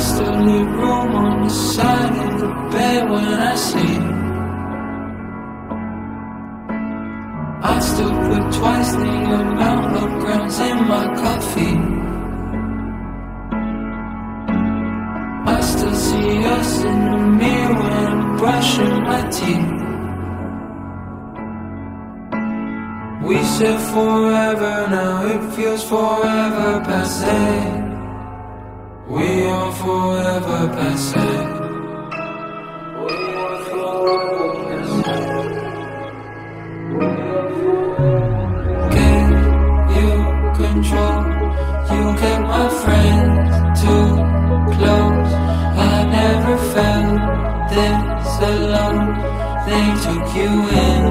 still leave room on the side of the bed when I sleep. I still put twice the amount of grounds in my coffee. I still see us in the mirror when I'm brushing my teeth. We said forever, now it feels forever passé. We are forever passé. We are forever passé. We are forever passé. Can you control? You kept my friends too close. I never felt this alone. They took you in.